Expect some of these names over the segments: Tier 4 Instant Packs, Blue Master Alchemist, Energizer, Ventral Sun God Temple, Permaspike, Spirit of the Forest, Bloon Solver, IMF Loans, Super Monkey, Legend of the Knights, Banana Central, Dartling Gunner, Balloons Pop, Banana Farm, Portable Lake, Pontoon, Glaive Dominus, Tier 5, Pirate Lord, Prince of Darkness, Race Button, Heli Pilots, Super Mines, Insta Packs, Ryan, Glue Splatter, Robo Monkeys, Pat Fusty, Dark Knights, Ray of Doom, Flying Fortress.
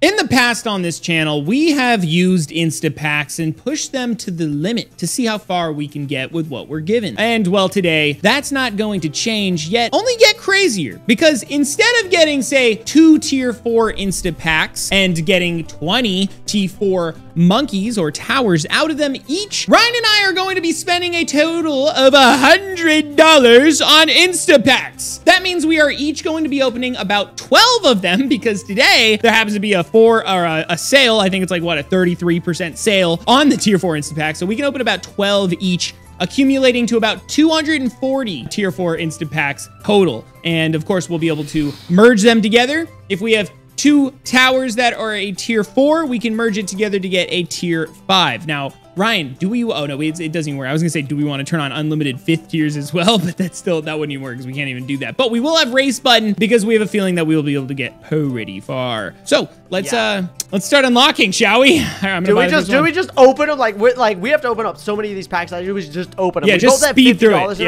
In the past on this channel, we have used Insta Packs and pushed them to the limit to see how far we can get with what we're given. And well, today, that's not going to change, yet only get crazier, because instead of getting, say, 2 Tier 4 Insta Packs and getting 20 T4 monkeys or towers out of them each, Ryan and I are going to be spending a total of $100 on Insta Packs. That means we are each going to be opening about 12 of them, because today there happens to be a sale. I think it's like, what, a 33% sale on the Tier 4 Instant Pack. So we can open about 12 each, accumulating to about 240 Tier 4 Instant Packs total. And of course, we'll be able to merge them together. If we have 2 towers that are a Tier 4, we can merge it together to get a Tier 5. Now, Ryan, do we... Oh, no, it doesn't even work. I was going to say, do we want to turn on unlimited 5th tiers as well? But that wouldn't even work because we can't even do that. But we will have Race Button because we have a feeling that we will be able to get pretty far. So let's start unlocking, shall we? Do we just open them? Like we have to open up so many of these packs. We should just open them. Yeah, just speed through it. Let's do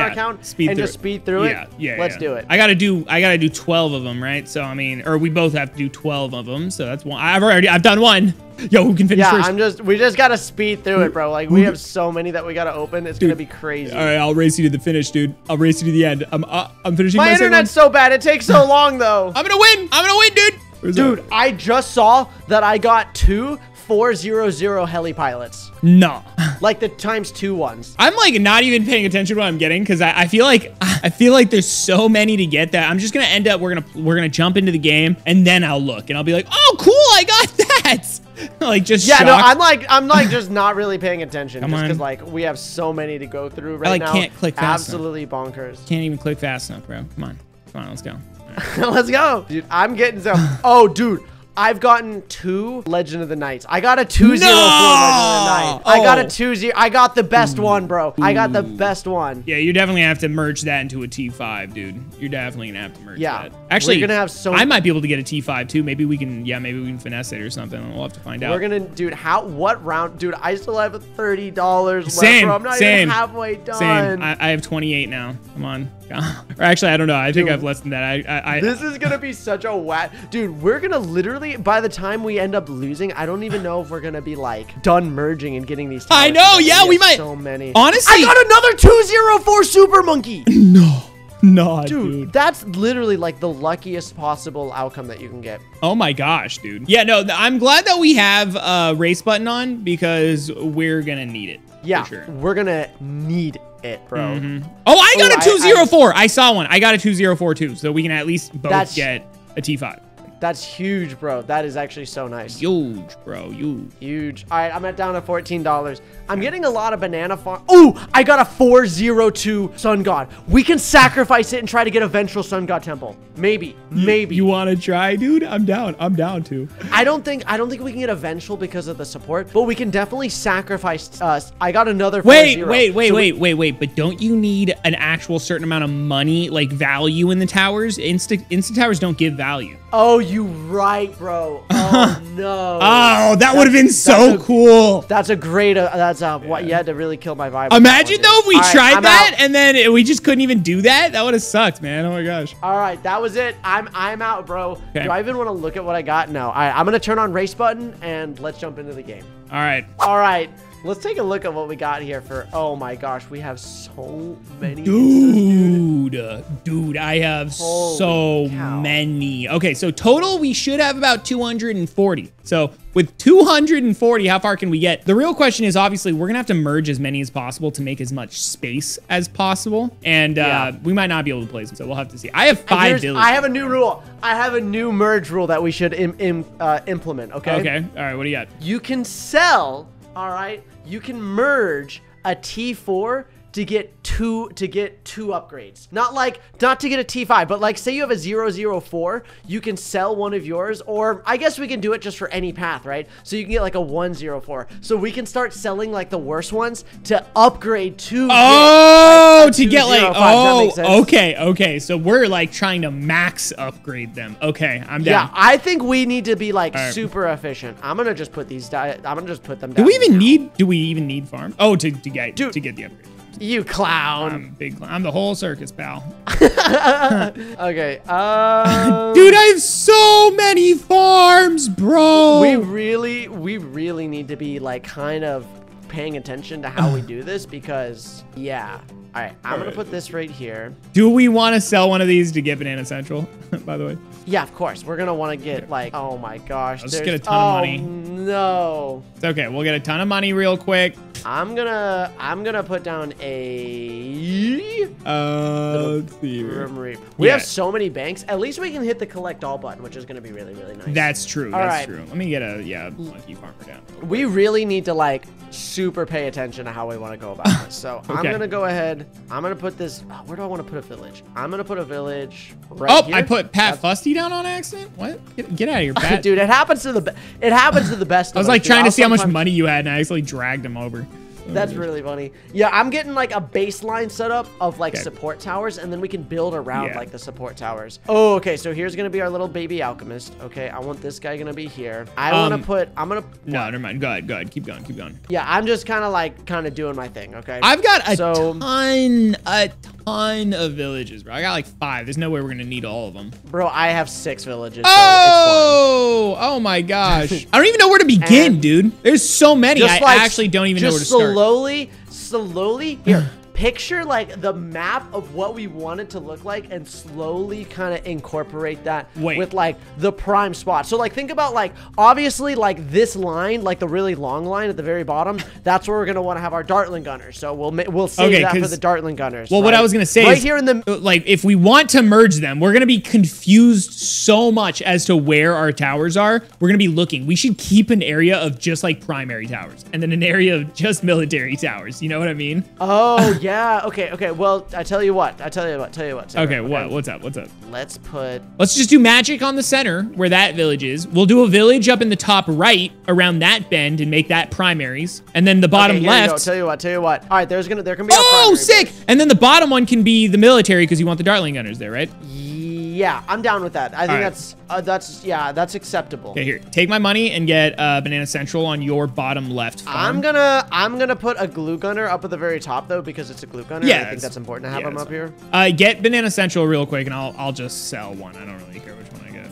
it. I gotta do 12 of them, right? So I mean, or we both have to do 12 of them. So that's one. I've done one. Yo, who can finish first? We just gotta speed through it, bro. Like, we have so many that we gotta open. It's gonna be crazy. All right, I'll race you to the finish, dude. I'll race you to the end. I'm finishing my internet's so bad. It takes so long, though. I'm gonna win, dude. Dude, I just saw that I got 2 400 Heli Pilots. No. Like the ×2 ones. I'm like not even paying attention to what I'm getting because I feel like there's so many to get that I'm just gonna end up we're gonna jump into the game and then I'll look and I'll be like, oh cool, I got that. Like just shocked. No, I'm like just not really paying attention just because like we have so many to go through right now. I can't click fast enough. Absolutely bonkers. Can't even click fast enough, bro. Come on, let's go. Let's go. Dude, I'm getting some. Oh, dude. I've gotten 2 Legend of the Knights. I got a 2-0 for Legend of the Night. I got a 2-0. I got the best one, bro. I got the best one. Yeah, you definitely have to merge that into a T5, dude. You're definitely going to have to merge that. Actually, we're gonna have so I might be able to get a T5, too. Maybe we can, maybe we can finesse it or something. We'll have to find out. We're going to, dude, what round? Dude, I still have $30 left, bro. I'm not even halfway done. Same. I have 28 now. Come on. Or actually, I don't know. I think I've less than that. This is going to be such a whack. Dude, we're going to literally, by the time we end up losing, I don't even know if we're going to be like done merging and getting these. I know. Yeah, we might. So many. Honestly. I got another 204 Super Monkey. No. No, dude, that's literally like the luckiest possible outcome that you can get. Oh my gosh, dude. Yeah, no, I'm glad that we have Race Button on because we're going to need it. Yeah, sure. We're going to need it, bro. Oh, I got a 204. I saw one. I got a 204 too, so we can at least both get a T5. That's huge, bro. That is actually so nice. Huge, bro. Huge. Huge. All right, I'm down to $14. I'm getting a lot of Banana Farm. Oh, I got a 402 Sun God. We can sacrifice it and try to get a Ventral Sun God Temple. Maybe. You want to try, dude? I'm down. I'm down too. I don't think we can get a Ventral because of the support, but we can definitely sacrifice us. I got another 4-0. Wait. But don't you need an actual certain amount of money, like value in the towers? Instant towers don't give value. Oh, you right, bro. Oh, no. Oh, that would have been so cool. That's a great, what you had to really kill my vibe. Imagine though if we tried that and then we just couldn't even do that. That would have sucked, man. Oh my gosh. All right, that was it. I'm out, bro. Okay. Do I even want to look at what I got? No. All right, I'm going to turn on Race Button and let's jump into the game. All right. All right. Let's take a look at what we got here for, oh my gosh, we have so many. Dude, I have so many. Okay, so total, we should have about 240. So with 240, how far can we get? The real question is, obviously, we're going to have to merge as many as possible to make as much space as possible. And we might not be able to place them, so we'll have to see. I have 5 dillies. I have a new rule. I have a new merge rule that we should implement, okay? Okay, all right, what do you got? You can sell... All right, you can merge a T4 to get 2 upgrades. Not to get a T5, but like say you have a 004, you can sell one of yours, or I guess we can do it just for any path, right? So you can get like a 104. So we can start selling like the worst ones to upgrade to okay. So we're like trying to max upgrade them. Okay, I'm down. Yeah, I think we need to be like super efficient. I'm gonna just put these. I'm gonna just put them down. Do we even need farm? Oh, to get the upgrade. You clown. I'm a big clown. I'm the whole circus, pal. Okay. Dude, I have so many farms, bro. We really need to be like kind of paying attention to how we do this, because yeah. All right, I'm gonna put this right here. Do we want to sell one of these to get Banana Central? By the way. Yeah, of course. We're gonna want to get like, oh my gosh, let's get a ton of money. No. It's okay. We'll get a ton of money real quick. I'm gonna put down a. Let's see. We have so many banks. At least we can hit the collect all button, which is gonna be really, really nice. That's true. That's true. Let me get a monkey farmer down. We really need to like super pay attention to how we want to go about this. So I'm gonna go ahead. I'm gonna put this. Oh, where do I want to put a village? I'm gonna put a village right here. I put Pat Fusty down on accident. What? Get out of here, Pat. Dude, it happens to the best. I was like trying to see how much money you had, and I actually dragged him over. That's really funny. Yeah, I'm getting like a baseline setup of like support towers, and then we can build around like the support towers. Oh, okay. So here's gonna be our little baby alchemist. Okay, I want this guy gonna be here. I wanna put. No, never mind. Go ahead. Keep going. Yeah, I'm just kind of like doing my thing. Okay. I've got a ton of villages, bro. I got like 5. There's no way we're gonna need all of them. Bro, I have 6 villages. Oh, so it's fun. Oh my gosh. I don't even know where to begin, dude. There's so many. I actually don't even know where to start. Slowly here. Picture like the map of what we want it to look like, and slowly kind of incorporate that with like the prime spot. So like think about like obviously like this line, like the really long line at the very bottom. That's where we're gonna want to have our Dartling Gunners. So we'll save that for the Dartling Gunners. Well, what I was gonna say is, here in the like, if we want to merge them, we're gonna be confused so much as to where our towers are. We're gonna be looking. We should keep an area of just like primary towers, and then an area of just military towers. You know what I mean? Oh yeah. Yeah, okay. Well, I tell you what. Sarah, okay, what? What's up? Let's just do magic on the center where that village is. We'll do a village up in the top right around that bend and make that primaries. And then the bottom left. Tell you what. All right, there can be oh, sick! Place. And then the bottom one can be the military, because you want the Dartling Gunners there, right? Yeah, I'm down with that. I think that's acceptable. Okay, here, take my money and get Banana Central on your bottom left farm. I'm gonna put a glue gunner up at the very top though, because it's a glue gunner. Yeah, I think that's important to have them up here. Get Banana Central real quick, and I'll just sell one. I don't really care which one I get.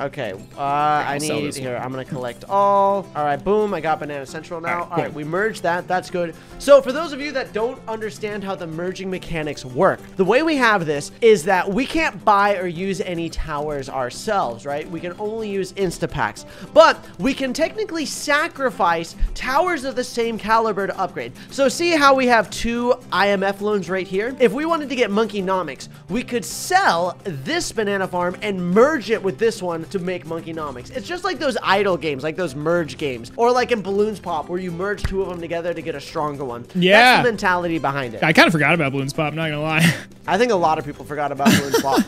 Okay, I need here. I'm gonna collect all. All right, boom. I got Banana Central now. All right, we merged that. That's good. So for those of you that don't understand how the merging mechanics work, the way we have this is that we can't buy or use any towers ourselves, right? We can only use Insta Packs, but we can technically sacrifice towers of the same caliber to upgrade. So see how we have 2 IMF loans right here? If we wanted to get Monkeynomics, we could sell this Banana Farm and merge it with this one to make Monkeynomics. It's just like those idle games, like those merge games, or like in Balloons Pop, where you merge 2 of them together to get a stronger one. Yeah. That's the mentality behind it. I kind of forgot about Balloons Pop, not gonna lie. I think a lot of people forgot about Balloons Pop.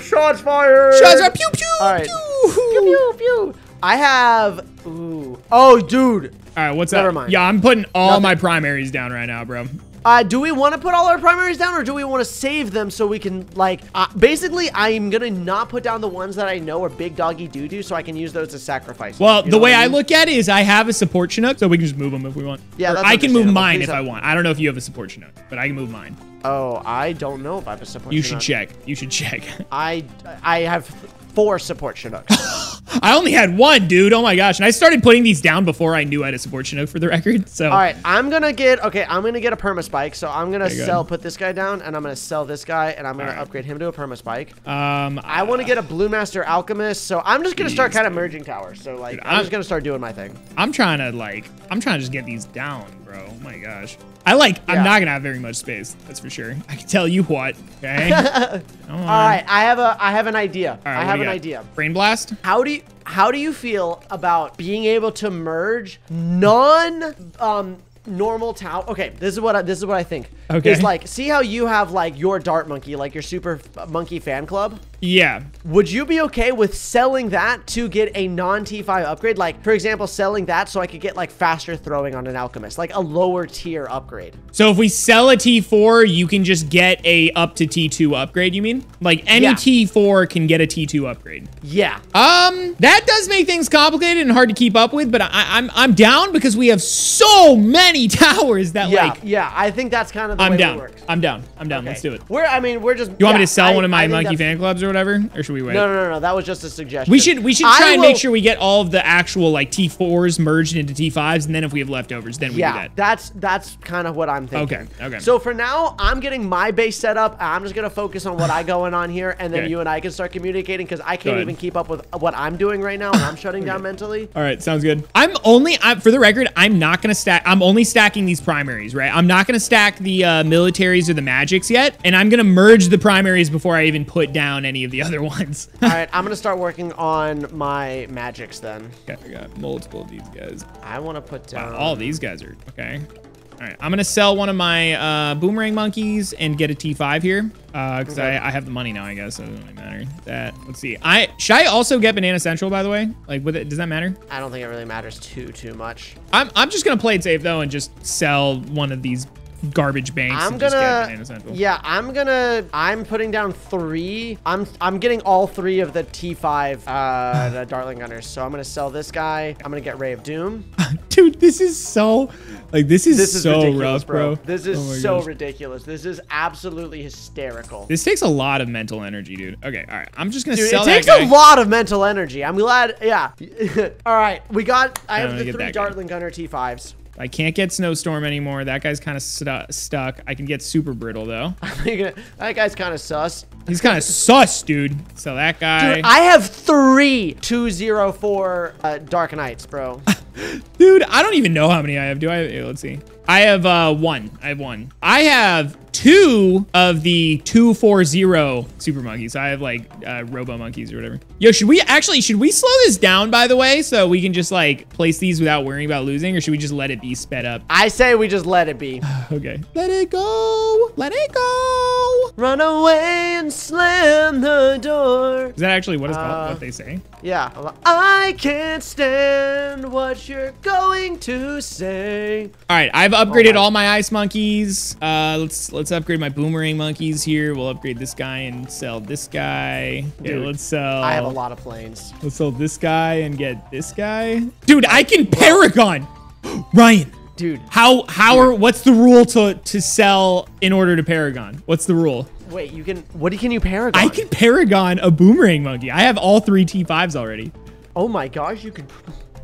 Shots fired! Shots fired! Pew, pew, all right. Pew! Pew, pew, pew! I have... Ooh. Oh, dude! All right, what's up? Never mind. Yeah, I'm putting all my primaries down right now, bro. Do we want to put all our primaries down, or do we want to save them so we can, like... basically, I'm going to not put down the ones that I know are big doggy doo-doo, so I can use those to sacrifice. Well, the way I look at it is I have a support Chinook, so we can just move them if we want. Yeah, that's I can move mine if I want. I don't know if you have a support Chinook, but I can move mine. Oh, I don't know if I have a support Chinook. You should check. I have 4 support Chinooks. I only had 1, dude. Oh my gosh. And I started putting these down before I knew I had a support Chinook, for the record. So all right, I'm gonna get a Permaspike. So I'm gonna put this guy down, and I'm gonna sell this guy, and I'm gonna upgrade him to a Permaspike. I want to get a Blue Master Alchemist, so I'm just gonna start kind of merging towers. So like, dude, I'm just gonna start doing my thing. I'm trying to just get these down, bro. Oh my gosh. I'm not gonna have very much space, that's for sure. I can tell you what. Okay. All right, I have an idea. Right, I have an idea. Brain blast. How do you feel about being able to merge normal tower? Okay, this is what I think. Okay. It's like, see how you have like your Dart Monkey, like your Super Monkey fan club? Yeah. Would you be okay with selling that to get a non-T5 upgrade? Like, for example, selling that so I could get like faster throwing on an Alchemist, like a lower tier upgrade. So if we sell a T4, you can just get a up to T2 upgrade, you mean? Like any T4 can get a T2 upgrade. Yeah. That does make things complicated and hard to keep up with, but I'm down, because we have so many towers that I think that's kind of of the way it works. I'm down. I'm down. Okay. Let's do it. We're, I mean, we're just. You want me to sell one of my monkey fan clubs or whatever, or should we wait? No, no, no, no. That was just a suggestion. We should try and make sure we get all of the actual like T4s merged into T5s, and then if we have leftovers, then we do that. That's kind of what I'm thinking. Okay. Okay. So for now, I'm getting my base set up. I'm just gonna focus on what I going on here, and then you and I can start communicating because I can't even keep up with what I'm doing right now, and I'm shutting down mentally. All right, sounds good. I'm for the record, I'm not gonna stack. I'm only stacking these primaries, right? I'm not gonna stack the militaries or the magics yet, and I'm gonna merge the primaries before I even put down any of the other ones. All right, I'm gonna start working on my magics then. Okay, I got multiple of these guys. I want to put down. Wow, all these guys are okay. All right, I'm gonna sell one of my boomerang monkeys and get a T5 here. Because I have the money now, I guess, so it doesn't really matter. Let's see. Should I also get Banana Central, by the way? Like, with it, does that matter? I don't think it really matters too much. I'm just gonna play it safe though and just sell one of these garbage banks. I'm gonna. Just get Banana Central. Yeah, I'm putting down three. I'm getting all three of the T5 the Dartling Gunners. So I'm gonna sell this guy. I'm gonna get Ray of Doom. Dude, this is so. Like, this is so rough, bro. This is so ridiculous. This is absolutely hysterical. This takes a lot of mental energy, dude. Okay, all right. I'm just going to sell that guy. It takes a lot of mental energy. I'm glad. Yeah. All right. We got, I have the three Dartling Gunner T5s. I can't get Snowstorm anymore. That guy's kind of stuck. I can get Super Brittle, though. That guy's kind of sus. He's kind of sus, dude. So that guy. Dude, I have 3 204 Dark Knights, bro. Dude, I don't even know how many I have. Do I? Let's see. I have one. I have one. I have 2 of the 240 Super Monkeys. I have like Robo Monkeys or whatever. Yo, should we slow this down, by the way, so we can just like place these without worrying about losing, or should we just let it be sped up? I say we just let it be. Okay. Let it go. Let it go. Run away and slam the door. Is that actually what it's called? What they say? Yeah. I can't stand what you're going to say. All right. I've upgraded all my ice monkeys. Let's upgrade my boomerang monkeys here. We'll upgrade this guy and sell this guy. Yeah, dude, let's sell. I have a lot of planes. Let's sell this guy and get this guy. Dude, I can Paragon. Ryan. Dude. What's the rule to sell in order to Paragon? What's the rule? Wait, can you Paragon? I can Paragon a boomerang monkey. I have all 3 T5s already. Oh my gosh, you could.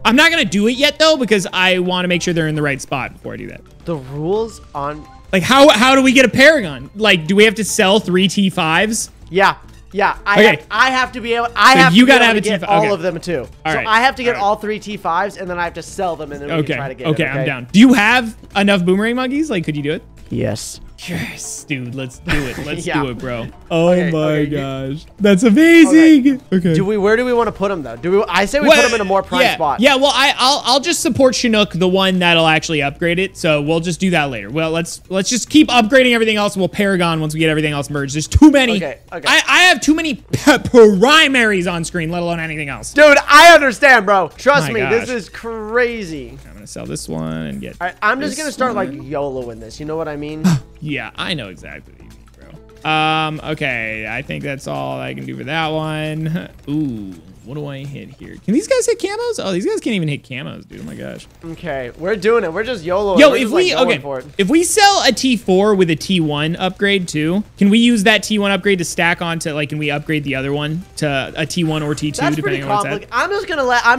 I'm not gonna do it yet though, because I want to make sure they're in the right spot before I do that. The rules on. Like, how do we get a Paragon? Like, do we have to sell 3 T5s? Yeah. Yeah. I have to be able. I have to get all of them, too. So I have to get all 3 T5s, and then I have to sell them, and then we can try to get them. Okay, I'm down. Do you have enough boomerang monkeys? Like, could you do it? Yes. Yes, dude. Let's do it. Let's do it, bro. Oh my gosh. That's amazing. Okay. Where do we want to put them, though? I say we put them in a more prime spot. Yeah, well, I'll just support Chinook, the one that'll actually upgrade it. So we'll just do that later. Well, let's just keep upgrading everything else. We'll Paragon once we get everything else merged. There's too many. Okay. I have too many primaries on screen, let alone anything else. Dude, I understand, bro. Trust me. Gosh. This is crazy. I'm going to sell this one and get I'm just going to start, like, YOLO in this. You know what I mean? Yeah, I know exactly what you mean, bro. Okay, I think that's all I can do for that one. Ooh, what do I hit here? Can these guys hit camos? Oh, these guys can't even hit camos, dude. Oh my gosh. Okay, we're doing it. We're just YOLOing. Yo, if we sell a T4 with a T1 upgrade too, can we use that T1 upgrade to stack onto, like, can we upgrade the other one to a T1 or T2 depending on what's happening? I'm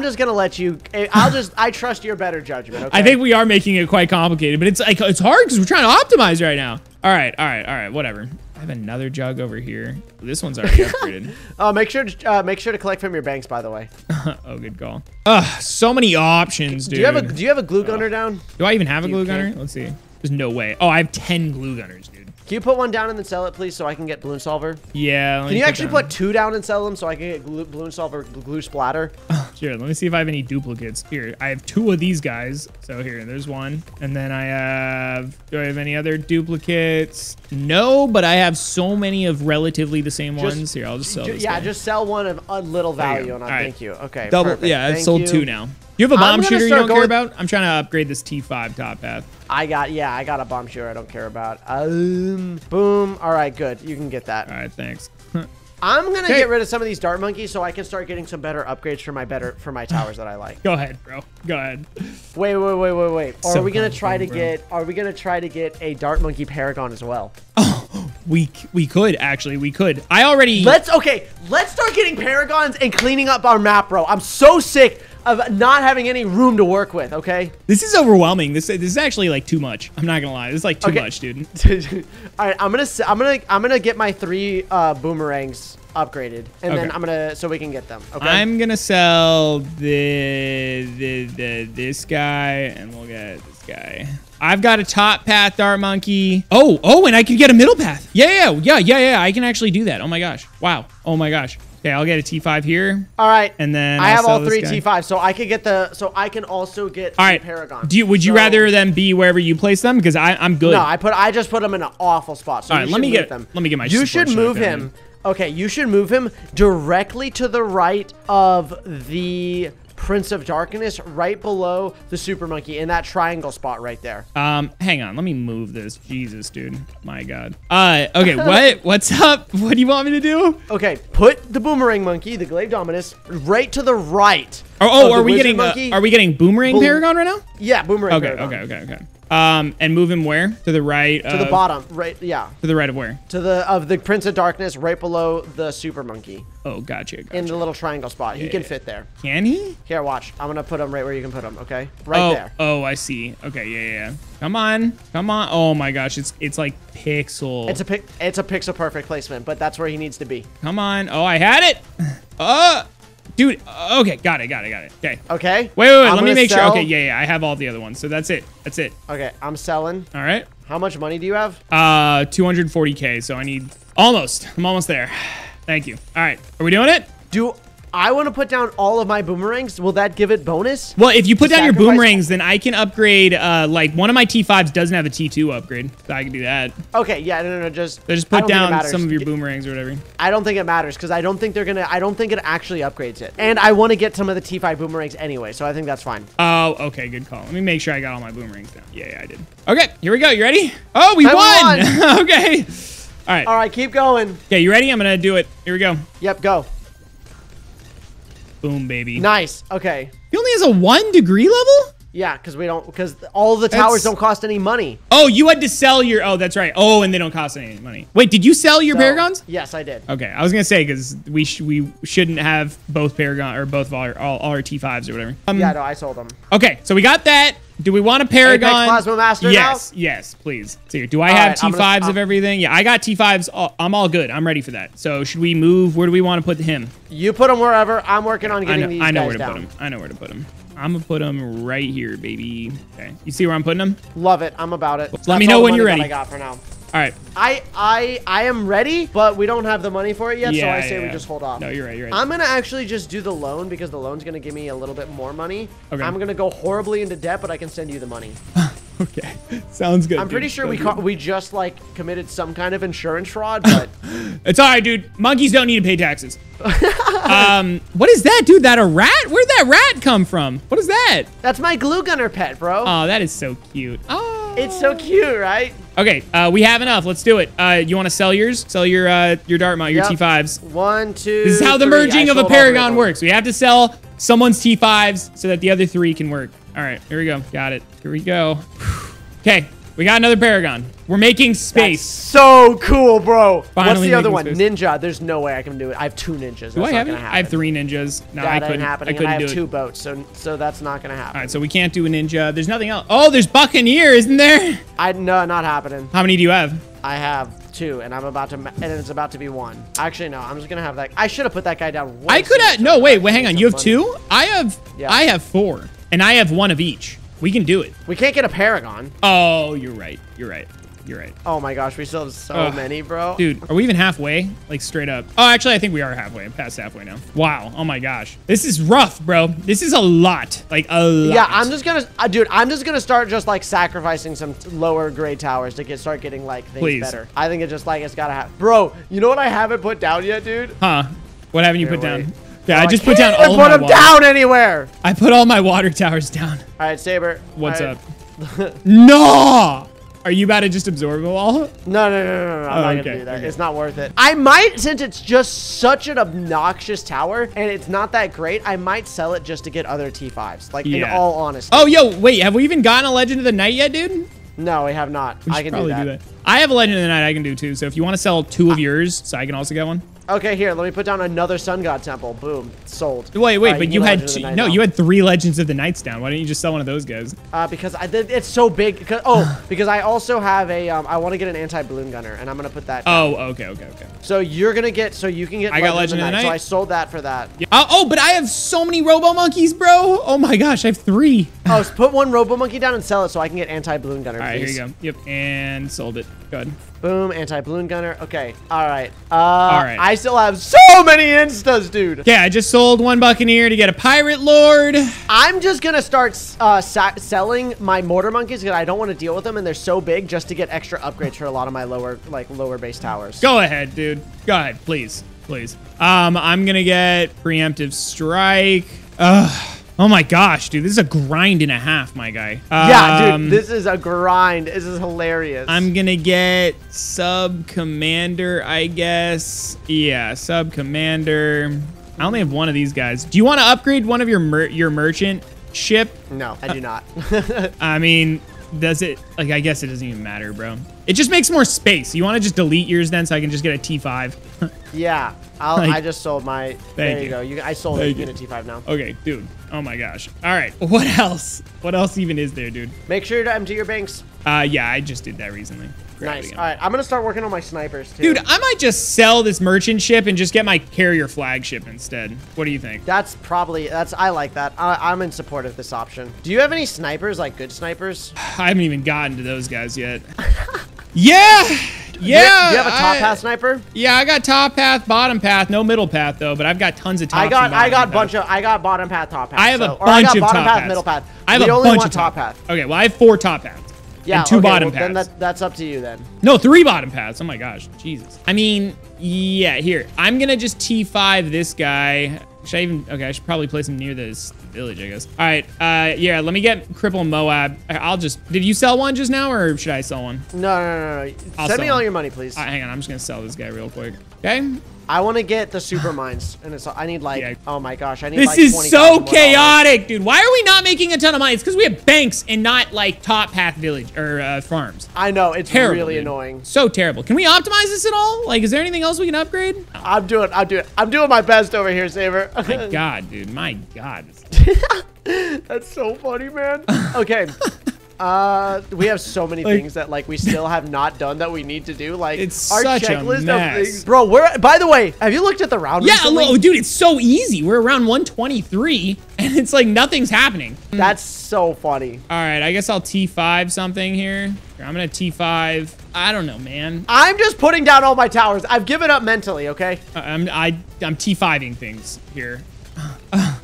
just gonna let you. I trust your better judgment. Okay? I think we are making it quite complicated, but it's hard because we're trying to optimize right now. All right, whatever. I have another jug over here. This one's already upgraded. Oh, make sure to collect from your banks, by the way. Oh, good call. So many options, dude. Do you have a glue gunner down? Do I even have a glue gunner? Let's see. There's no way. Oh, I have 10 glue gunners, dude. Can you put one down and then sell it, please, so I can get Bloon Solver? Yeah. Can you actually put 2 down and sell them so I can get Bloon Solver, Glue Splatter? Sure. Let me see if I have any duplicates. Here, I have 2 of these guys. So here, there's one. And then I have... Do I have any other duplicates? No, but I have so many of relatively the same ones. Here, I'll just sell this guy. Just sell one of a little value and I'll thank you. Okay, perfect. Yeah, I've sold 2 now. You have a bomb shooter you don't care about? I'm trying to upgrade this T5 top path. I got a bomb shooter I don't care about. Boom. All right, good. You can get that. All right, thanks. I'm going to get rid of some of these dart monkeys so I can start getting some better upgrades for my towers that I like. Go ahead, bro. Go ahead. Wait. Are we going to try to get a dart monkey paragon as well? Oh, we could actually. We could. I already let's start getting paragons and cleaning up our map, bro. I'm so sick of not having any room to work with, okay? This is overwhelming. This is actually like too much. I'm not gonna lie. This is like too much, dude. All right, I'm gonna get my 3 boomerangs upgraded, and then so we can get them. Okay. I'm gonna sell this guy, and we'll get this guy. I've got a top path dart monkey. Oh, and I can get a middle path. Yeah. I can actually do that. Oh my gosh. Wow. Oh my gosh. Okay, I'll get a T5 here. All right, and then I have all 3 T5, so I could get I can also get all right. the Paragon. Would you rather them be wherever you place them? Because I'm good. No, I just put them in an awful spot. So all right, let me get my. You should move him. Okay, you should move him directly to the right of the Prince of Darkness, right below the Super Monkey in that triangle spot right there. Hang on, let me move this. Jesus, dude, my God. Okay, what's up? What do you want me to do? Okay, put the Boomerang Monkey, the Glaive Dominus, right to the right. Are we getting Boomerang Paragon right now? Yeah, Boomerang Paragon. Okay. And move him where? To the right. To the bottom, right? Yeah. To the right of where? To the of the Prince of Darkness, right below the Super Monkey. Oh, gotcha. In the little triangle spot, he can fit there. Can he? Here, watch. I'm gonna put him right where you can put him. Okay, right there. Oh, I see. Okay, yeah. Come on. Oh my gosh, it's like pixel. It's a pixel perfect placement, but that's where he needs to be. Come on. Oh, I had it. Dude. Okay, got it. Okay. Wait. Let me make sure. Okay, yeah. I have all the other ones, so that's it. Okay, I'm selling. All right. How much money do you have? 240K. So I need almost. I'm almost there. Thank you. All right. Are we doing it? Do I want to put down all of my boomerangs? Will that give it bonus? Well, if you put down your boomerangs, then I can upgrade. Like one of my T5s doesn't have a T2 upgrade, so I can do that. Okay, yeah, no, just put down some of your boomerangs or whatever. I don't think it matters because I don't think they're gonna. I don't think it actually upgrades it. And I want to get some of the T5 boomerangs anyway, so I think that's fine. Oh, okay, good call. Let me make sure I got all my boomerangs down. Yeah, I did. Okay, here we go. You ready? Oh, we won. Okay. All right. Keep going. Okay, you ready? I'm gonna do it. Here we go. Yep, go. Boom, baby. Nice. Okay. He only has a 1 degree level? Yeah, because all the towers don't cost any money. Oh, you had to sell your... Oh, that's right. Oh, and they don't cost any money. Wait, did you sell your paragons? Yes, I did. Okay, I was going to say, because we shouldn't have both paragon or both of all our T5s or whatever. Yeah, no, I sold them. Okay, so we got that. Do we want a paragon? Plasma Master now? Yes, please. So, do I have T5s of everything? Yeah, I got T5s. I'm all good. I'm ready for that. So should we move? Where do we want to put him? You put him wherever. I'm working on getting these guys down. I know where to put him. I'm going to put him right here, baby. Okay. You see where I'm putting him? Love it. I'm about it. Let me know when you're ready. That's all I got for now. All right. I am ready, but we don't have the money for it yet, so I say we just hold off. No, you're right. I'm going to actually just do the loan because the loan's going to give me a little bit more money. Okay. I'm going to go horribly into debt, but I can send you the money. Okay. Sounds good. I'm pretty sure we just like committed some kind of insurance fraud, but it's all right, dude. Monkeys don't need to pay taxes. What is that, dude? That a rat? Where'd that rat come from? What is that? That's my glue gunner pet, bro. Oh, that is so cute. Oh. It's so cute, right? Okay, we have enough. Let's do it. You want to sell yours? Sell your dart mount, your T5s. 1, 2. This is how the merging of a paragon works. We have to sell someone's T5s so that the other 3 can work. All right, here we go. Got it. Here we go. Okay, we got another paragon. We're making space. That's so cool, bro. Finally. What's the other one? Space. Ninja. There's no way I can do it. I have 2 ninjas. I have 3 ninjas. No, that ain't happening. I have 2 boats, so that's not gonna happen. All right, so we can't do a ninja. There's nothing else. Oh, there's Buccaneer, isn't there? No, not happening. How many do you have? I have 2, and it's about to be 1. Actually, no, I'm just gonna have that. I should have put that guy down. I could have. No, wait, hang on. You have 2? I have 4, and I have 1 of each. We can do it. We can't get a paragon. Oh, you're right. Oh my gosh, we still have so many, bro. Dude, are we even halfway? Like straight up. Oh, actually, I think we are halfway. I'm past halfway now. Wow. Oh my gosh. This is rough, bro. This is a lot. Like a lot. Yeah, I'm just gonna start just like sacrificing some lower grade towers to start getting like things better. I think it's gotta happen. Bro, you know what I haven't put down yet, dude? Huh? What haven't you put down? Yeah, I just put down all my water. Put them down anywhere. I put all my water towers down. All right, Saber. What's up? No. Are you about to just absorb them all? No. I'm not gonna do that. Okay. It's not worth it. I might, since it's just such an obnoxious tower and it's not that great, I might sell it just to get other T5s. Like, in all honesty. Oh, yo, wait. Have we even gotten a Legend of the Night yet, dude? No, we have not. I can do that. I have a Legend of the Night I can do, too. So if you want to sell two of yours, so I can also get one. Okay, here. Let me put down another Sun God Temple. Boom. Sold. Wait, but you had two, you had three Legends of the Knights down. Why didn't you just sell one of those guys? Because it's so big. Because I also have a, I want to get an anti-balloon gunner, and I'm going to put that down. Oh, okay. So you're going to get, so you can get Legend of the Night. So I sold that for that. Yeah. Oh, but I have so many Robo Monkeys, bro. Oh my gosh, I have three. Oh, so put one Robo Monkey down and sell it so I can get anti-balloon gunner, All right, here you go. Yep, and sold it. Go ahead. Boom, anti-balloon gunner. Okay, all right. I still have so many instas, dude. Yeah, I just sold one Buccaneer to get a Pirate Lord. I'm just going to start selling my mortar monkeys because I don't want to deal with them, and they're so big just to get extra upgrades for a lot of my lower base towers. Go ahead, dude. Go ahead, please. I'm going to get preemptive strike. Oh my gosh, dude, this is a grind and a half, my guy. Yeah, dude, this is a grind. This is hilarious. I'm gonna get sub-commander, I guess. Yeah, sub-commander. I only have one of these guys. Do you want to upgrade one of your merchant ship? No, I do not. I mean, does it? Like, I guess it doesn't even matter, bro. It just makes more space. You want to just delete yours then so I can just get a T5? Yeah. I just sold my... There you go. I sold it. You get a T5 now. Okay, dude. Oh, my gosh. All right. What else? What else even is there, dude? Make sure to empty your banks. Yeah, I just did that recently. Nice. All right. I'm going to start working on my snipers, too. Dude, I might just sell this merchant ship and just get my carrier flagship instead. What do you think? That's probably... I like that. I'm in support of this option. Do you have any snipers, like good snipers? I haven't even gotten to those guys yet. Yeah. Do you have a top path sniper? Yeah, I got top path, bottom path, no middle path though. But I've got tons of top. I got bottom path, top path. I have a bunch of top path, middle path. I have a bunch of top path. Okay, well I have four top paths. Yeah, and two bottom paths. Then that's up to you then. No, three bottom paths. Oh my gosh, Jesus. I mean, yeah. Here, I'm gonna just T5 this guy. Should I even? Okay, I should probably place him near this village, I guess. All right. Yeah. Let me get Cripple Moab. I'll just. Did you sell one just now, or should I sell one? No. Send me all your money, please. All right, hang on. I'm just gonna sell this guy real quick. Okay. I want to get the super mines, and I need like. Yeah. Oh my gosh, I need. This like is so chaotic, dude. Why are we not making a ton of mines? Because we have banks and not like top path village or farms. I know it's terrible, really annoying. So terrible. Can we optimize this at all? Like, is there anything else we can upgrade? No. I'm doing my best over here, Saber. My God, dude. My God. That's so funny, man. Okay. We have so many things that we still have not done that we need to do. Like it's our such checklist a mess. Of things, bro. By the way, have you looked at the round? Yeah, dude, it's so easy. We're around 123, and it's like nothing's happening. That's so funny. All right, I guess I'll T5 something here. I'm gonna T5. I don't know, man. I'm just putting down all my towers. I've given up mentally. Okay. I'm T5ing things here.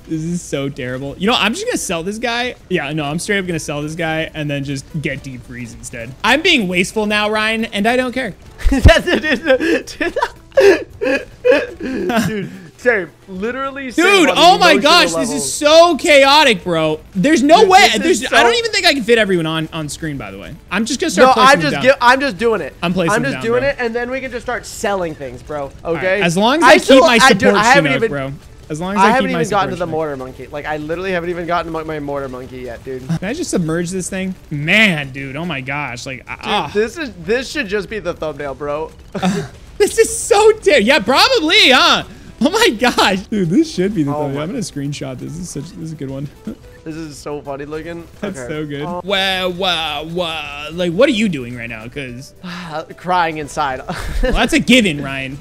This is so terrible. You know, I'm just gonna sell this guy. Yeah, no, I'm straight up gonna sell this guy and then just get deep freeze instead. I'm being wasteful now, Ryan, and I don't care. That's it. Dude. Same. Literally same. Dude, oh my gosh, levels. This is so chaotic, bro. There's no dude, way. I don't even think I can fit everyone on screen, by the way. I'm just gonna start placing them down. I'm just doing it. I'm just doing it, and then we can just start selling things, bro. Okay. All right. As long as I keep my support Chinook, bro. As long as I haven't even gotten to the mortar monkey. Like, I literally haven't even gotten to my mortar monkey yet, dude. Can I just submerge this thing? Man, dude. Oh, my gosh. Like, dude, this should just be the thumbnail, bro. This is so dead. Yeah, probably, huh? Oh, my gosh. Dude, this should be the thumbnail. I'm going to screenshot this. This is a good one. This is so funny looking. That's so good. Wow. Like, what are you doing right now? Because crying inside. Well, that's a given, Ryan.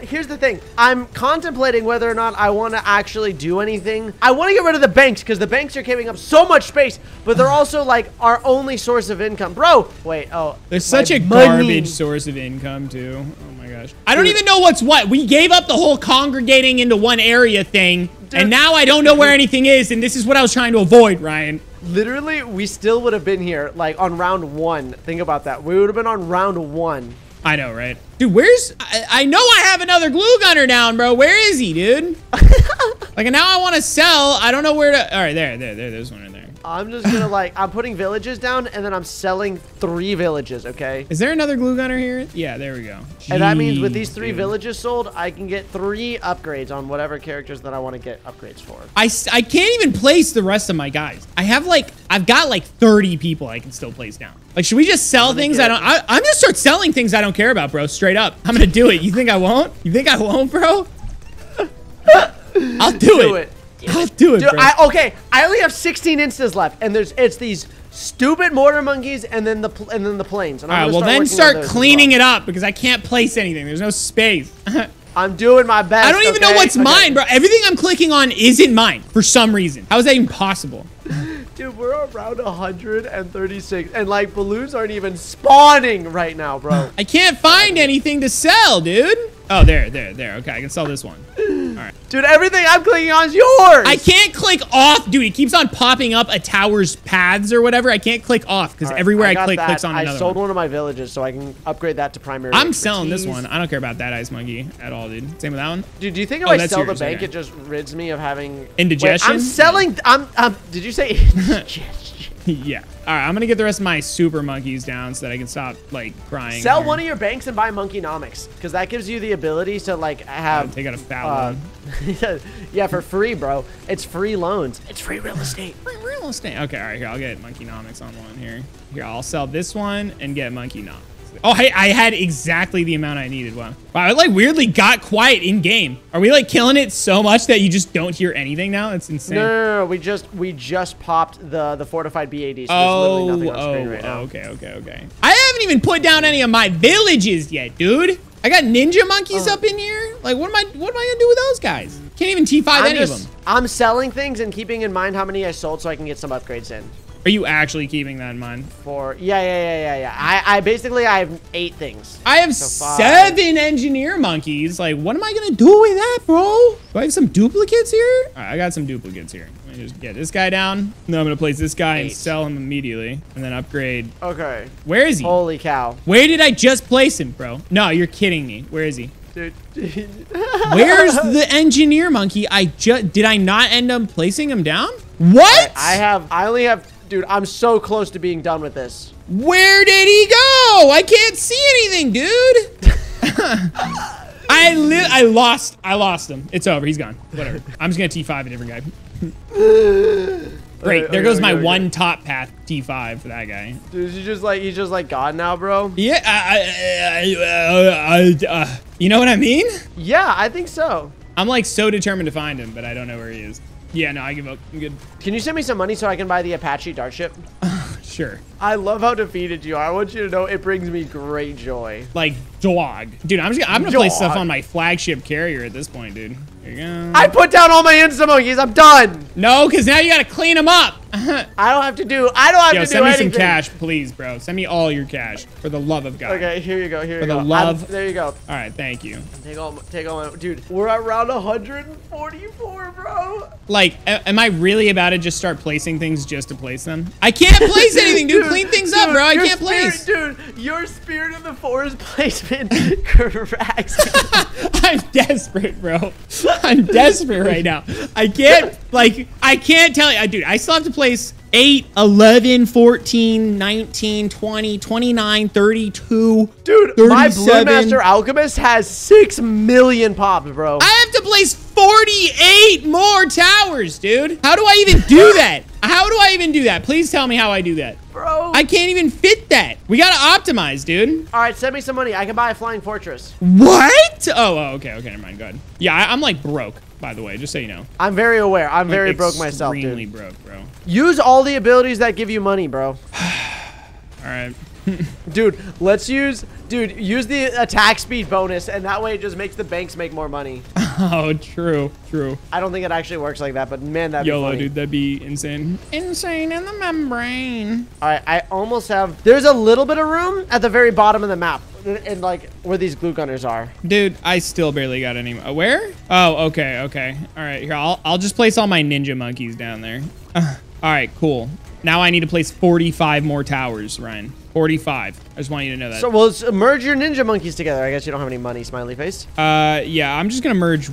Here's the thing. I'm contemplating whether or not I want to actually do anything. I want to get rid of the banks because the banks are giving up so much space, but they're also like our only source of income, bro. Wait. Oh, there's such a garbage source of income too. Oh my gosh. I don't even know what's what. We gave up the whole congregating into one area thing. And now I don't know where anything is, and this is what I was trying to avoid, Ryan. Literally, we still would have been here, like, on round 1. Think about that. We would have been on round 1. I know, right? Dude, where's... I know I have another glue gunner down, bro. Where is he, dude? Like, now I want to sell. I don't know where to... All right, there. There's one in there. I'm just going to, like... I'm putting villages down, and then I'm selling 3 villages, okay? Is there another glue gunner here? Yeah, there we go. Jeez, and that means with these 3 villages sold, I can get 3 upgrades on whatever characters that I want to get upgrades for. I can't even place the rest of my guys. I have, like... I've got, like, 30 people I can still place down. Like, should we just sell things I don't... I'm going to start selling things I don't care about, bro. Straight up. I'm going to do it. You think I won't? You think I won't, bro? I'll do it. I'll do it, dude, bro. I only have 16 instas left, and it's these stupid mortar monkeys, and then the planes. And all right, well then start cleaning it up because I can't place anything. There's no space. I'm doing my best. I don't even know what's mine, bro. Everything I'm clicking on isn't mine for some reason. How is that even possible? Dude, we're around 136, and like balloons aren't even spawning right now, bro. I can't find anything to sell, dude. Oh, there. Okay, I can sell this one. All right. Dude, everything I'm clicking on is yours. I can't click off. Dude, it keeps on popping up a tower's paths or whatever. I can't click off because everywhere I click clicks on another one. I sold one of my villages, so I can upgrade that to primary expertise. Selling this one. I don't care about that ice monkey at all, dude. Same with that one. Dude, do you think if I sell the bank, it just rids me of having... indigestion? Wait, I'm selling... did you say indigestion? Yeah. All right, I'm going to get the rest of my super monkeys down so that I can stop, like, crying. Sell one of your banks and buy Monkeynomics, because that gives you the ability to, like, have... take out a foul loan. Yeah, for free, bro. It's free loans. It's free real estate. Free real estate. Okay, all right, here, I'll get Monkeynomics on one here. Here, I'll sell this one and get Monkeynomics. Oh, hey, I had exactly the amount I needed. Wow, it, like, weirdly got quiet in-game. Are we, like, killing it so much that you just don't hear anything now? It's insane. No. We just popped the fortified BAD, so there's literally nothing on screen right now. Okay. I haven't even put down any of my villages yet, dude. I got ninja monkeys up in here. Like, what am I gonna do with those guys? Can't even T5 any of them. I'm selling things and keeping in mind how many I sold so I can get some upgrades in. Are you actually keeping that in mind? Yeah. I basically, I have 8 things. I have 7 engineer monkeys. Like, what am I going to do with that, bro? Do I have some duplicates here? All right, I got some duplicates here. Let me just get this guy down. Then I'm going to place this guy and sell him immediately. And then upgrade. Okay. Where is he? Holy cow. Where did I just place him, bro? No, you're kidding me. Where is he? Dude. Where's the engineer monkey? Did I not end up placing him down? What? I only have... Dude, I'm so close to being done with this. Where did he go? I can't see anything, dude. I lost him. It's over. He's gone. Whatever. I'm just going to T5 a different guy. Great. There goes my one top path T5 for that guy. Dude, he's just like God now, bro. Yeah. You know what I mean? Yeah, I think so. I'm like so determined to find him, but I don't know where he is. Yeah, no, I give up. I'm good. Can you send me some money so I can buy the Apache dart ship? Sure. I love how defeated you are. I want you to know it brings me great joy. Like, dog. Dude, I'm going to place stuff on my flagship carrier at this point, dude. There you go. I put down all my Insta monkeys. I'm done. No, because now you got to clean them up. I don't have to do anything. Send me some cash, please, bro. Send me all your cash, for the love of God. Okay, here you go. There you go. All right, thank you. Take all my, dude, we're around 144, bro. Like, am I really about to just start placing things just to place them? I can't place anything, dude. Clean things up, bro. I can't place. Dude, your spirit of the forest placement cracks. I'm desperate, bro. I'm desperate right now. I can't tell you. Dude, I still have to place 8, 11, 14, 19, 20, 29, 32, dude, 37. My Blue Master Alchemist has 6 million pops, bro. I have to place 48 more towers, dude. How do I even do that? How do I even do that? Please tell me how I do that. Bro. I can't even fit that. We got to optimize, dude. All right, send me some money. I can buy a Flying Fortress. What? Oh, okay, never mind. Go ahead. Yeah, I'm like broke, by the way, just so you know. I'm very aware. I'm like very broke myself, dude. Extremely broke, bro. Use all the abilities that give you money, bro. All right. Dude, use the attack speed bonus, and that way it just makes the banks make more money. Oh, true. I don't think it actually works like that, but man, that'd be funny. YOLO, dude, that'd be insane. Insane in the membrane. All right, I almost have... There's a little bit of room at the very bottom of the map, and like where these glue gunners are. Dude, I still barely got any... Where? Oh, okay. All right, here, I'll just place all my ninja monkeys down there. All right, cool. Now I need to place 45 more towers, Ryan. 45. I just want you to know that. So, well, let's merge your ninja monkeys together. I guess you don't have any money, smiley face. Yeah, I'm just going to merge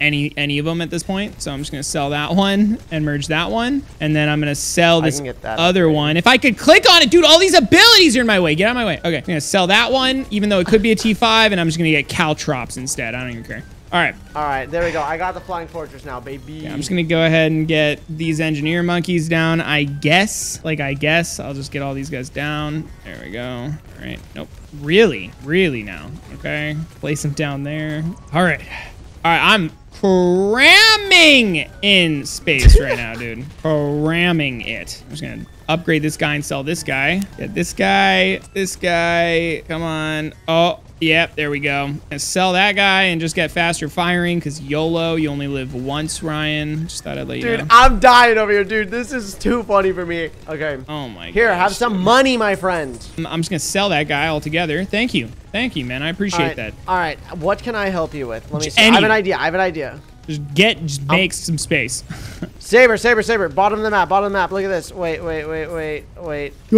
any of them at this point. So I'm just going to sell that one and merge that one. And then I'm going to sell this other one. If I could click on it, dude, all these abilities are in my way. Get out of my way. Okay, I'm going to sell that one, even though it could be a T5, and I'm just going to get Caltrops instead. I don't even care. All right. All right, there we go. I got the Flying Fortress now, baby. Yeah, I'm just going to go ahead and get these engineer monkeys down, I guess. Like, I guess. I'll just get all these guys down. There we go. All right. Nope. Really? Really now? Okay. Place them down there. All right. All right, I'm cramming in space right now, dude. Cramming it. I'm just going to upgrade this guy and sell this guy. Get this guy. This guy. Come on. Oh. Yep, there we go. And sell that guy and just get faster firing because YOLO, you only live once, Ryan. Just thought I'd let you know. Dude, I'm dying over here, dude. This is too funny for me. Okay. Oh, my God. Here, have some money, my friend. I'm just going to sell that guy altogether. Thank you. Thank you, man. I appreciate that. All right. What can I help you with? Let me see. I have an idea. I have an idea. Just make some space. Saber. Bottom of the map, Look at this. Wait. Do I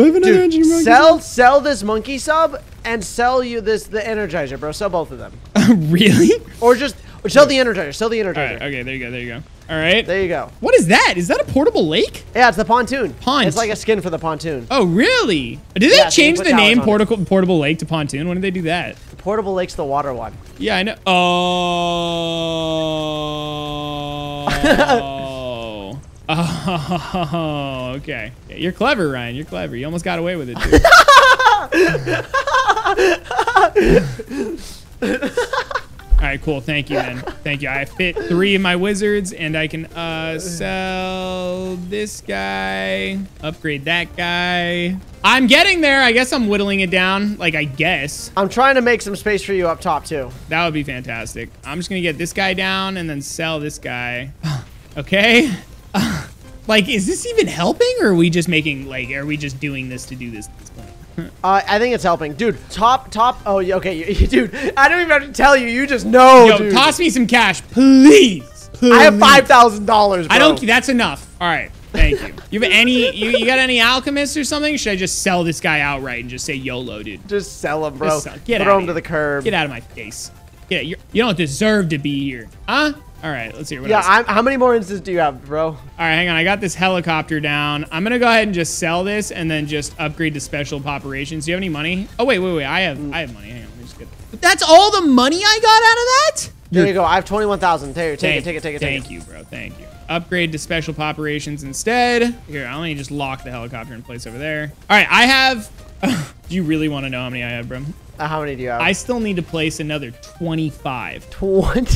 have another engineer monkey? Sell this monkey sub and sell you the Energizer, bro. Sell both of them. Really? Or just sell the Energizer. All right, okay, there you go. All right. There you go. What is that? Is that a portable lake? Yeah, it's the pontoon. It's like a skin for the pontoon. Oh, really? Did they change the name Portable Lake to Pontoon? When did they do that? Portable Lake's the water one. Yeah, I know. Oh. Oh. Okay. Yeah, you're clever, Ryan. You're clever. You almost got away with it, dude. All right, cool. Thank you, man. Thank you. I fit 3 of my wizards, and I can sell this guy, upgrade that guy. I'm getting there. I guess I'm whittling it down. Like, I guess. I'm trying to make some space for you up top, too. That would be fantastic. I'm just going to get this guy down and then sell this guy. Okay. Like, is this even helping, or are we just making, like, are we just doing this to do this at this point? I think it's helping. Dude, top. Oh, okay. Dude, I don't even have to tell you. You just know, yo, dude. Toss me some cash, please. I have $5,000, bro. I don't, that's enough. All right. Thank you. You have any, you got any alchemists or something? Should I just sell this guy outright and just say YOLO, dude? Just sell him, bro. Throw him to the curb. Get out of my face. You don't deserve to be here. Huh? All right, let's hear what else. Yeah, how many more instances do you have, bro? All right, hang on. I got this helicopter down. I'm going to go ahead and just sell this and then just upgrade to Special Operations. Do you have any money? Oh, wait. I have money. Hang on. Let me just get that. That's all the money I got out of that? There you go. I have 21,000. Take it. Thank you, bro. Thank you. Upgrade to Special Operations instead. Here, I'll only just lock the helicopter in place over there. All right, I have... Do you really want to know how many I have, bro? How many do you have? I still need to place another 25. 25?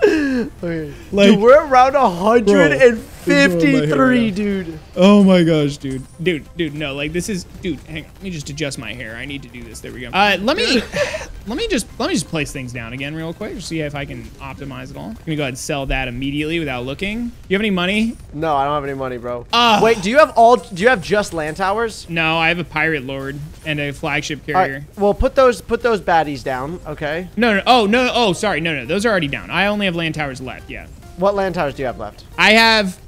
Okay. Like, dude, we're around 153, dude. Oh my gosh, dude. Dude, no, like this is, dude. Hang on, let me just adjust my hair. I need to do this. There we go. Let me just place things down again real quick. Just see if I can optimize it all. I'm gonna go ahead and sell that immediately without looking. You have any money? No, I don't have any money, bro. Wait, do you have just land towers? No, I have a Pirate Lord and a Flagship Carrier. Right, well, put those baddies down, okay? No, sorry, those are already down. I only have land towers left. Yeah. What land towers do you have left? I have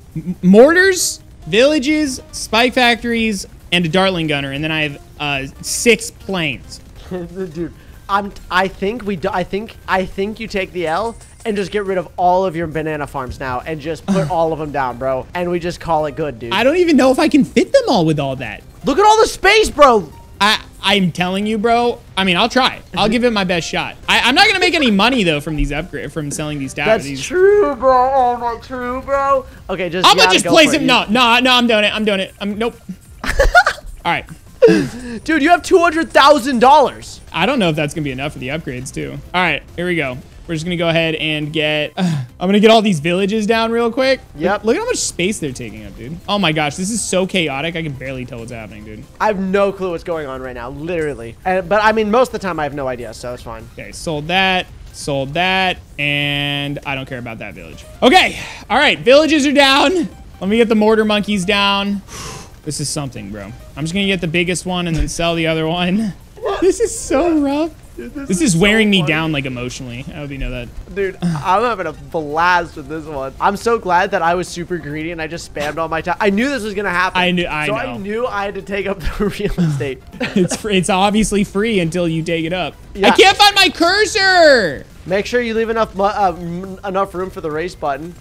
mortars, villages, spike factories, and a Dartling Gunner, and then I have 6 planes. Dude, I think you take the L and just get rid of all of your banana farms now and just put all of them down, bro, and we just call it good, dude. I don't even know if I can fit them all with all that. Look at all the space, bro. I'm telling you, bro. I mean, I'll try. I'll give it my best shot. I'm not gonna make any money though from these from selling these towers. That's true, bro. Oh my, true, bro. Okay, just. I'm gonna just place him. No. I'm doing it. Nope. All right. Dude, you have $200,000. I don't know if that's gonna be enough for the upgrades too. All right, here we go. We're just gonna go ahead and get. I'm gonna get all these villages down real quick. Yep. Look at how much space they're taking up, dude. Oh my gosh, this is so chaotic. I can barely tell what's happening, dude. I have no clue what's going on right now, literally. But I mean, most of the time I have no idea, so it's fine. Okay, sold that, and I don't care about that village. Okay, all right, villages are down. Let me get the mortar monkeys down. This is something, bro. I'm just gonna get the biggest one and then sell the other one. This is so rough. This is wearing me down, like, emotionally. I hope you know that. Dude, I'm having a blast with this one. I'm so glad that I was super greedy and I just spammed all my time. I knew this was going to happen. I know. I knew I had to take up the real estate. It's obviously free until you take it up. Yeah. I can't find my cursor. Make sure you leave enough room for the race button.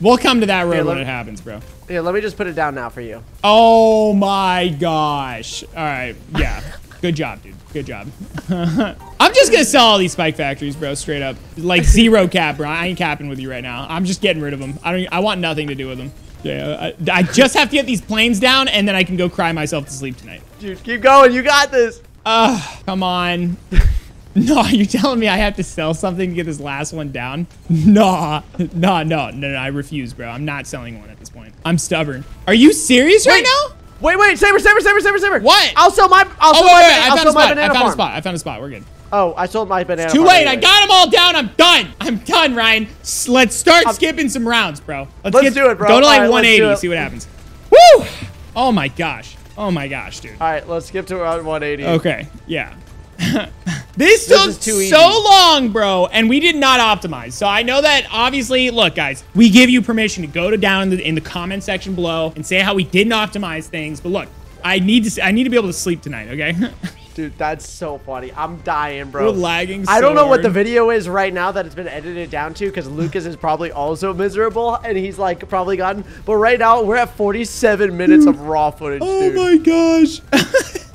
We'll come to that room when it happens, bro. Yeah, let me just put it down now for you. Oh, my gosh. All right. Yeah. Good job, dude. Good job. I'm just going to sell all these spike factories, bro, straight up. Like, zero cap, bro. I ain't capping with you right now. I'm just getting rid of them. I want nothing to do with them. Yeah, I just have to get these planes down, and then I can go cry myself to sleep tonight. Dude, keep going. You got this. Come on. No, you're telling me I have to sell something to get this last one down? No, I refuse, bro. I'm not selling one at this point. I'm stubborn. Are you serious right now? Wait, saber. What? I'll sell my, I found a spot. We're good. Oh, I sold my banana. It's too late. Anyway. I got them all down. I'm done. Ryan. Let's start skipping some rounds, bro. Let's do it, bro. Go to like 180. See what happens. Woo! Oh my gosh. Oh my gosh, dude. All right, let's skip to around 180. Okay. Yeah. This took so long, bro, and we did not optimize. So I know that, obviously, look, guys, we give you permission to go to down in the comment section below and say how we didn't optimize things. But look, I need to be able to sleep tonight, okay? Dude, that's so funny. I'm dying, bro. We're lagging so hard. I don't know what the video is right now that it's been edited down to, because Lucas is probably also miserable, and he's, like, probably gotten. But right now, we're at 47 minutes of raw footage, dude. Oh, my gosh.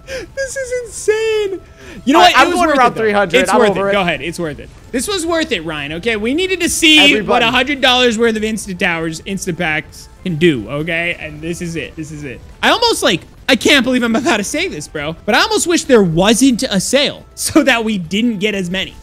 This is insane. You know what? I'm going around 300. It's worth it. Go ahead. It's worth it. This was worth it, Ryan. Okay, we needed to see what $100 worth of instant packs can do. Okay, and this is it. This is it. I almost like. I can't believe I'm about to say this, bro. But I almost wish there wasn't a sale so that we didn't get as many.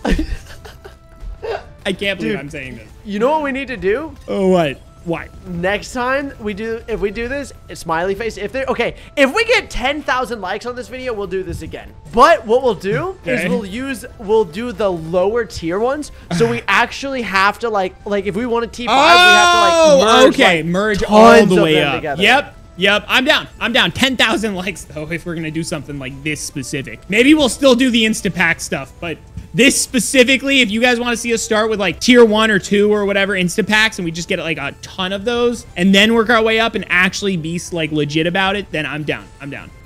I can't believe I'm saying this. You know what we need to do? Oh, what? Why? Next time we do, if we do this, a smiley face. If we get 10,000 likes on this video, we'll do this again. But what we'll do is we'll do the lower tier ones. So we actually have to like if we want to T5, we have to like merge. Okay, like, merge all the way up. Together. Yep. I'm down. 10,000 likes though. If we're gonna do something like this specific, maybe we'll still do the Instapack stuff, but. This specifically, if you guys want to see us start with like tier 1 or 2 or whatever Instapacks, and we just get like a ton of those and then work our way up and actually be like legit about it, then I'm down.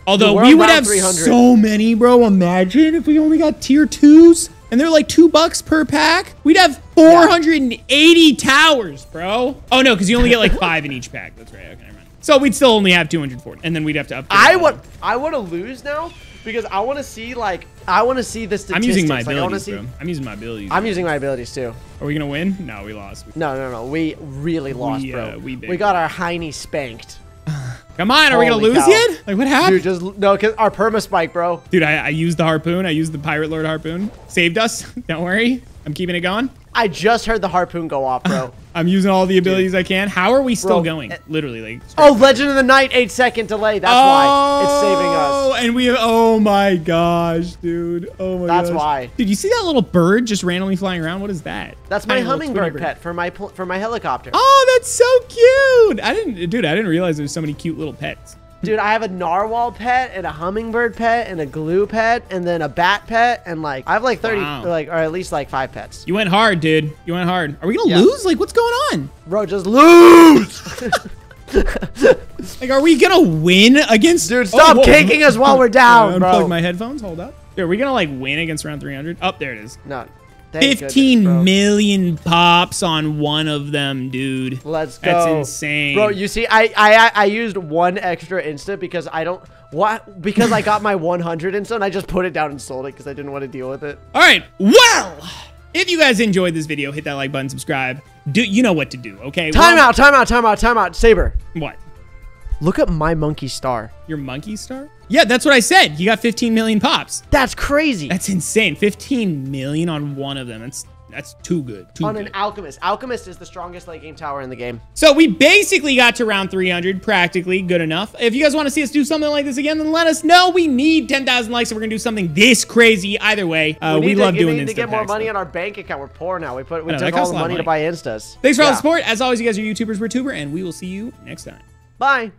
Although we would have so many, bro. Imagine if we only got tier 2s and they're like $2 per pack. We'd have 480 towers, bro. Oh, no, because you only get like 5 in each pack. That's right. Okay, never mind. So we'd still only have 240 and then we'd have to upgrade. I want to lose now. Because I want to see, like, I want to see the statistics. I'm using my abilities, bro. I'm using my abilities, too. Are we going to win? No, we lost. No. We really lost, bro. We got our hiney spanked. Come on. Are we going to lose yet? Like, what happened? Dude, because our Permaspike, bro. Dude, I used the harpoon. I used the Pirate Lord harpoon. Saved us. Don't worry. I'm keeping it going. I just heard the harpoon go off, bro. I'm using all the abilities I can. How are we still going? Literally, like. Oh, Legend of the Night, 8-second delay. That's why it's saving us. Oh my gosh, dude. Oh my gosh. That's why. Dude, you see that little bird just randomly flying around? What is that? That's my hummingbird pet for my helicopter. Oh, that's so cute. I didn't realize there was so many cute little pets. Dude, I have a narwhal pet and a hummingbird pet and a glue pet and then a bat pet and like I have like 30 or at least like 5 pets. You went hard, dude. You went hard. Are we gonna lose? Like, what's going on? Bro, just lose. Like, are we gonna win against? Dude, stop kicking us while we're down, bro. Unplug my headphones. Hold up. Dude, are we gonna like win against round 300? Up there it is. No. 15 million pops on one of them, dude. Let's go. That's insane, bro. You see, I used one extra instant because I don't. What? Because I got my 100 instant. I just put it down and sold it because I didn't want to deal with it. All right. Well, if you guys enjoyed this video, hit that like button, subscribe. You know what to do, okay? Time out. Saber. What? Look up my monkey star. Your monkey star? Yeah, that's what I said. You got 15 million pops. That's crazy. That's insane. 15 million on one of them. That's too good. An Alchemist. Alchemist is the strongest late game tower in the game. So we basically got to round 300. Practically good enough. If you guys want to see us do something like this again, then let us know. We need 10,000 likes, so we're going to do something this crazy. Either way, we love doing this. We need to get more money on our bank account. We're poor now. We took all the money to buy Instas. Thanks for all the support. As always, you guys are YouTubers, we're Tuber, and we will see you next time. Bye.